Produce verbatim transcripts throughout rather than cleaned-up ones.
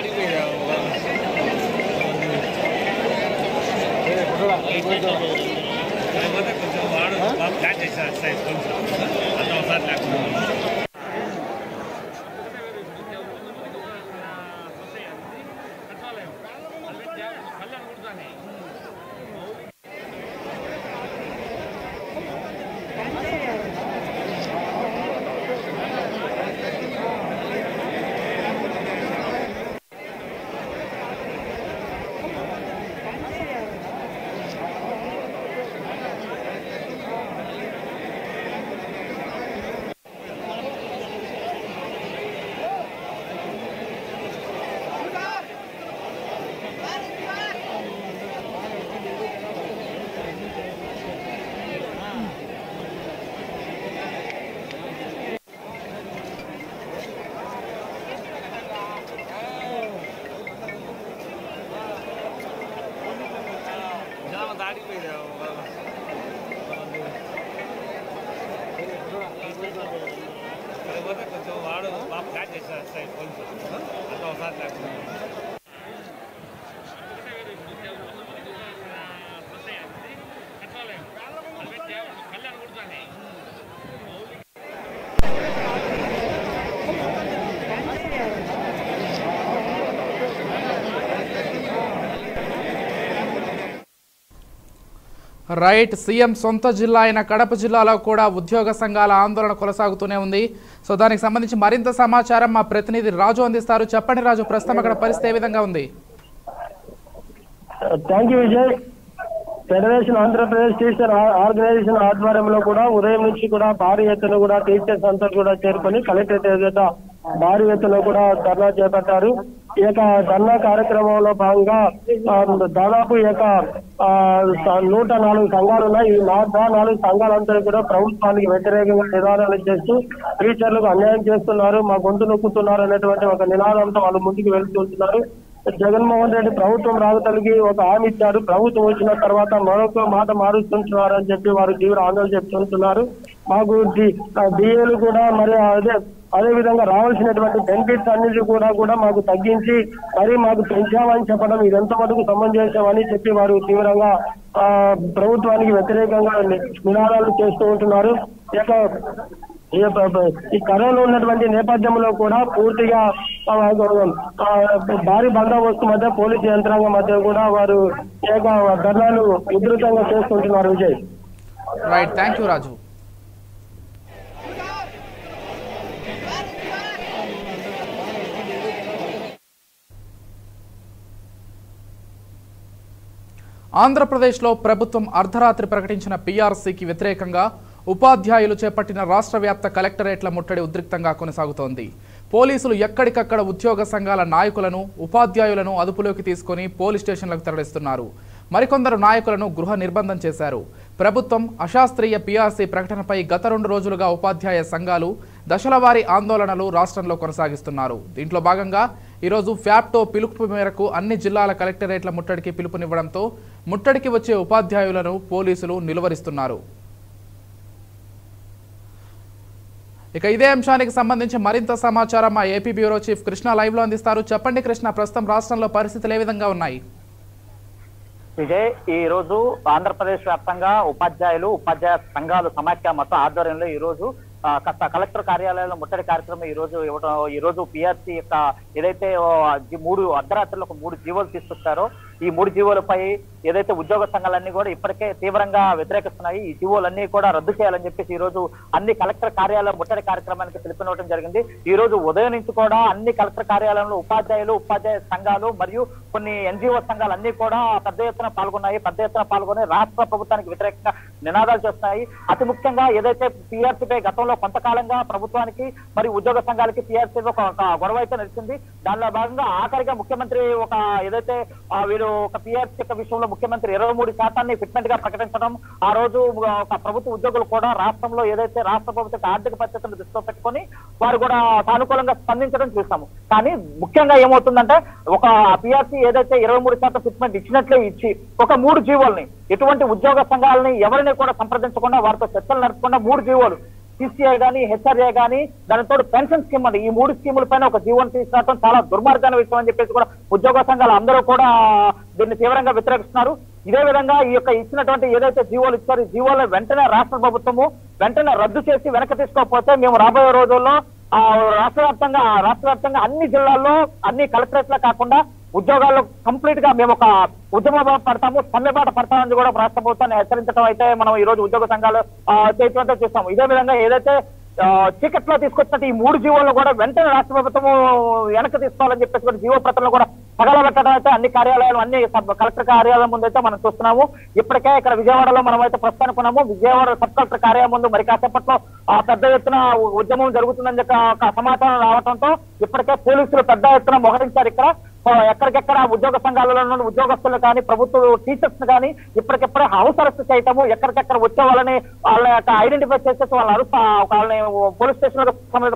अवसर अवसर right CM సొంత జిల్లా అయిన కడప జిల్లాలో కూడా ఉద్యోగ సంఘాల ఆందోళన కొనసాగుతూనే ఉంది. సో దానికి సంబంధించి మరింత సమాచారం మా ప్రతినిధి రాజు అందిస్తారు. చెప్పండి రాజు, ప్రస్తుతం అక్కడ పరిస్థితి ఏ విధంగా ఉంది? Thank you Vijay. Federation Andhra Pradesh teacher organisation ఆధ్వర్యంలో కూడా ఉదయం నుంచి కూడా భారీ ఎత్తున కూడా టీచర్స్ అంతా కూడా చేరుకొని కలెక్టరేట్ ఎదుట భారీ ఎత్తున కూడా ధర్నా చేపట్టారు. ఈ యొక్క ధర్నా కార్యక్రమంలో భాగంగా దాదాపు ఈ యొక్క నూట నాలుగు సంఘాలు ఉన్నాయి. ఈ నూట నాలుగు సంఘాలంతా కూడా ప్రభుత్వానికి వ్యతిరేకంగా నినాదాలు చేస్తూ టీచర్లకు అన్యాయం చేస్తున్నారు, మా గొంతు నొక్కుతున్నారు అనేటువంటి ఒక నినాదంతో వాళ్ళు ముందుకు వెళ్తుంటున్నారు. జగన్మోహన్ రెడ్డి ప్రభుత్వం రాజకీయాలకి ఒక హామీ ఇచ్చారు, ప్రభుత్వం వచ్చిన తర్వాత మరొక మాట మారుస్తుంటున్నారు అని చెప్పి వారు తీవ్ర ఆందోళన చెప్తుంటున్నారు. మాకు డిఏలు కూడా మరి అదే అదే విధంగా రావాల్సినటువంటి బెనిఫిట్స్ అన్నిటి కూడా కూడా మాకు తగ్గించి మరి మాకు పెంచామని చెప్పడం ఇదంత మటుకు సంబంధించామని చెప్పి వారు తీవ్రంగా ప్రభుత్వానికి వ్యతిరేకంగా నినాదాలు చేస్తూ ఉంటున్నారు. ఇక ఈ కరోనా ఉన్నటువంటి నేపథ్యంలో కూడా పూర్తిగా భారీ బందోబస్తు మధ్య పోలీసు యంత్రాంగం మధ్య కూడా వారు ఏక ధర్నాలు విస్తృతంగా చేస్తుంటున్నారు. Vijay right, thank you Raju. ఆంధ్రప్రదేశ్లో ప్రభుత్వం అర్ధరాత్రి ప్రకటించిన పీఆర్సీకి వ్యతిరేకంగా ఉపాధ్యాయులు చేపట్టిన రాష్ట్ర వ్యాప్త కలెక్టరేట్ల ముట్టడి ఉద్రిక్తంగా కొనసాగుతోంది. పోలీసులు ఎక్కడికక్కడ ఉద్యోగ సంఘాల నాయకులను, ఉపాధ్యాయులను అదుపులోకి తీసుకుని పోలీస్ స్టేషన్లకు తరలిస్తున్నారు. మరికొందరు నాయకులను గృహ నిర్బంధం చేశారు. ప్రభుత్వం అశాస్త్రీయ పీఆర్సీ ప్రకటనపై గత రెండు రోజులుగా ఉపాధ్యాయ సంఘాలు దశలవారీ ఆందోళనలు రాష్ట్రంలో కొనసాగిస్తున్నారు. దీంట్లో భాగంగా ఈరోజు ఫ్యాప్టో పిలుపు మేరకు అన్ని జిల్లాల కలెక్టరేట్ల ముట్టడికి పిలుపునివ్వడంతో ముట్టడికి వచ్చే ఉపాధ్యాయులను పోలీసులు నిలువరిస్తున్నారు. ఇక ఇదే అంశానికి సంబంధించి మరింత సమాచారం మా AP bureau chief Krishna live లో అందిస్తారు. చెప్పండి కృష్ణ, ప్రస్తుతం రాష్ట్రంలో పరిస్థితులు ఏ విధంగా ఉన్నాయి? విజయ్, ఈ రోజు ఆంధ్రప్రదేశ్ వ్యాప్తంగా ఉపాధ్యాయులు, ఉపాధ్యాయ సంఘాలు సమాఖ్య మొత్తం ఆధ్వర్యంలో ఈ రోజు కలెక్టర్ కార్యాలయంలో ముట్టడి కార్యక్రమం ఈ రోజు ఇవ్వడం, ఈ రోజు పీఆర్సీ యొక్క ఏదైతే మూడు అర్ధరాత్రులు ఒక మూడు జీవోలు తీసుకొచ్చారో ఈ మూడు జీవోలపై ఏదైతే ఉద్యోగ సంఘాలన్నీ కూడా ఇప్పటికే తీవ్రంగా వ్యతిరేకిస్తున్నాయి. ఈ జీవోలన్నీ కూడా రద్దు చేయాలని చెప్పేసి ఈ రోజు అన్ని కలెక్టర్ కార్యాలయం ముట్టడి కార్యక్రమానికి పిలుపునివ్వడం జరిగింది. ఈ రోజు ఉదయం నుంచి కూడా అన్ని కలెక్టర్ కార్యాలయంలో ఉపాధ్యాయులు, ఉపాధ్యాయ సంఘాలు మరియు కొన్ని ఎన్జిఓ సంఘాలు అన్ని కూడా పెద్ద ఎత్తున పాల్గొన్నాయి. పెద్ద ఎత్తున పాల్గొని రాష్ట్ర ప్రభుత్వానికి వ్యతిరేకంగా నినాదాలు చేస్తున్నాయి. అతి ముఖ్యంగా ఏదైతే పీఆర్సీపై గతంలో కొంతకాలంగా ప్రభుత్వానికి మరి ఉద్యోగ సంఘాలకి పీఆర్సీ ఒక గొడవ అయితే నడిచింది. దానిలో భాగంగా ఆఖరిగా ముఖ్యమంత్రి ఒక ఏదైతే వీరు ఒక పీఆర్సీ యొక్క విషయంలో ముఖ్యమంత్రి ఇరవై మూడు శాతాన్ని ఫిట్మెంట్ గా ప్రకటించడం, ఆ రోజు ఒక ప్రభుత్వ ఉద్యోగులు కూడా రాష్ట్రంలో ఏదైతే రాష్ట్ర ప్రభుత్వ ఆర్థిక పరిస్థితులను దృష్టిలో పెట్టుకొని వారు కూడా సానుకూలంగా స్పందించడం చూసాము. కానీ ముఖ్యంగా ఏమవుతుందంటే ఒక పీఆర్సీ ఏదైతే ఇరవై మూడు శాతం ఫిట్మెంట్ ఇచ్చినట్లే ఇచ్చి ఒక మూడు జీవోల్ని, ఎటువంటి ఉద్యోగ సంఘాలని ఎవరిని కూడా సంప్రదించకుండా వారితో చర్చలు నడపకుండా మూడు జీవోలు सीसीआई गानी हेचर्या गानी दानितो पेंशन स्कीम अंडी ई मूडु स्कीमुल पैन ओक जीवन तीसुकोवडं चाला दुर्मार्गమైన విషయం అని చెప్పేసి కూడా ఉద్యోగ సంఘాలు అందరూ కూడా దీన్ని తీవ్రంగా విమర్శిస్తున్నారు। ఇదే విధంగా ఈ యొక్క ఇచ్చినటువంటి ఏదైతే జీవోలు ఇచ్చారు జీవోల వెంటనే రాష్ట్ర ప్రభుత్వము వెంటనే రద్దు చేసి వెనక తీసుకోకపోతే మేము రాబోయే రోజుల్లో రాష్ట్ర వ్యాప్తంగా రాష్ట్ర వ్యాప్తంగా అన్ని జిల్లాల్లో అన్ని కలెక్టరేట్ల కాకుండా ఉద్యోగాల్లో కంప్లీట్ గా మేము ఒక ఉద్యమ పడతాము సమ్మెబాట పడతామని కూడా రాష్ట్ర ప్రభుత్వాన్ని హెచ్చరించడం అయితే మనం ఈ రోజు ఉద్యోగ సంఘాలు చేసినట్టు చూస్తాము। ఇదే విధంగా ఏదైతే చీకట్లో తీసుకొచ్చినట్టు ఈ మూడు జీవోలను కూడా వెంటనే రాష్ట్ర ప్రభుత్వము వెనక్కి తీసుకోవాలని చెప్పేసి జీవో ప్రతులను కూడా పగలబెట్టడం అయితే అన్ని కార్యాలయాలు అన్ని కలెక్టర్ కార్యాలయం ముందు అయితే మనం చూస్తున్నాము। ఇప్పటికే ఇక్కడ విజయవాడలో మనం అయితే ప్రస్తుతానికి ఉన్నాము। విజయవాడ సబ్ కలెక్టర్ కార్యాలయం ముందు మరి కాసేపట్లో పెద్ద ఎత్తున ఉద్యమం జరుగుతుందని ఒక సమాచారం రావడంతో ఇప్పటికే పోలీసులు పెద్ద ఎత్తున మోహరించారు। ఇక్కడ ఎక్కడికెక్కడ ఉద్యోగ సంఘాలలో ఉన్న ఉద్యోగస్తులు కానీ ప్రభుత్వ టీచర్స్ కానీ ఇప్పటికెప్పుడు హౌస్ అరెస్ట్ చేయటము ఎక్కడికెక్కడ వచ్చే వాళ్ళని వాళ్ళ యొక్క ఐడెంటిఫై చేసేసి వాళ్ళ అరెస్ట్ వాళ్ళని పోలీస్ స్టేషన్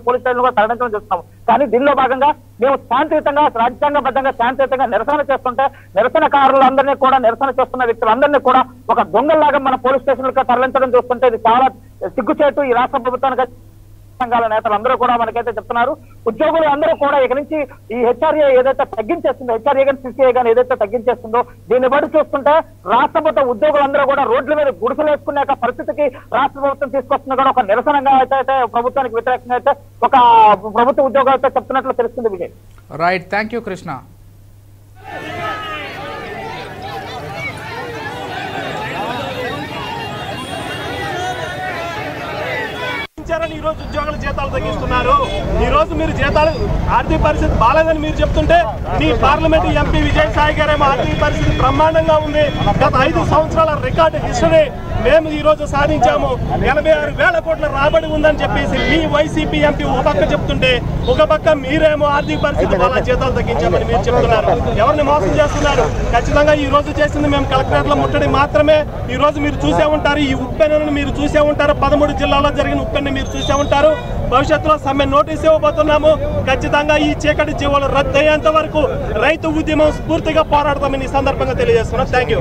పోలీస్ స్టేషన్ కూడా తరలించడం చూస్తాము। కానీ దీనిలో భాగంగా మేము శాంతియుతంగా రాజ్యాంగబద్ధంగా శాంతియుతంగా నిరసన చేస్తుంటే నిరసనకారులందరినీ కూడా నిరసన చేస్తున్న వ్యక్తులందరినీ కూడా ఒక దొంగల్లాగా మన పోలీస్ స్టేషన్లకు తరలించడం చూస్తుంటే ఇది చాలా సిగ్గుచేటు ఈ రాష్ట్ర ప్రభుత్వానికి। సంఘాల నేతలందరూ కూడా మనకైతే చెప్తున్నారు ఉద్యోగులు అందరూ కూడా ఇక నుంచి ఈ హెచ్ఆర్ఏ ఏదైతే తగ్గించేస్తుందో హెచ్ఆర్ఏ కానీ సిసిఐ కానీ ఏదైతే తగ్గించేస్తుందో దీన్ని బట్టి చూస్తుంటే రాష్ట్ర ప్రభుత్వ ఉద్యోగులందరూ కూడా రోడ్ల మీద గుడిసెలు వేసుకునే పరిస్థితికి రాష్ట్ర ప్రభుత్వం తీసుకొస్తున్నా కూడా ఒక నిరసనగా అయితే ప్రభుత్వానికి వ్యతిరేకంగా అయితే ఒక ప్రభుత్వ ఉద్యోగాలు అయితే చెప్తున్నట్లు తెలుస్తుంది Vijay. Right, thank you Krishna. ఉద్యోగుల జీతాలు తగ్గిస్తున్నారు ఈ రోజు మీరు జీతాలు ఆర్థిక పరిస్థితి బాలేదని మీరు చెప్తుంటే మీ పార్లమెంట్ ఎంపీ విజయసాయి గారేమో ఆర్థిక పరిస్థితి బ్రహ్మాండంగా ఉంది గత ఐదు సంవత్సరాల రికార్డు హిస్టరీ మేము ఈ రోజు సాధించాము ఎనభై ఆరు వేల కోట్ల రాబడి ఉందని చెప్పేసి మీ వైసీపీ ఎంపీ ఒక పక్క చెప్తుంటే ఒక పక్క మీరేమో ఆర్థిక పరిస్థితి బాగా జీతాలు తగ్గించామని మీరు చెప్తున్నారు। ఎవరిని మోసం చేస్తున్నారు? ఖచ్చితంగా ఈ రోజు చేసింది మేము కలెక్టరేట్ల ముట్టడి మాత్రమే। ఈ రోజు మీరు చూసే ఉంటారు ఈ ఉప్పెనను మీరు చూసే ఉంటారు పదమూడు జిల్లాల్లో జరిగిన ఉప్పెన మీరు చూసే ఉంటారు। భవిష్యత్తులో సమ్మె నోటీస్ ఇవ్వబోతున్నాము। ఖచ్చితంగా ఈ చీకటి జీవోలు రద్దు అయ్యేంత వరకు రైతు ఉద్యమం స్ఫూర్తిగా పోరాడతామని ఈ సందర్భంగా తెలియజేస్తున్నాం। Thank you.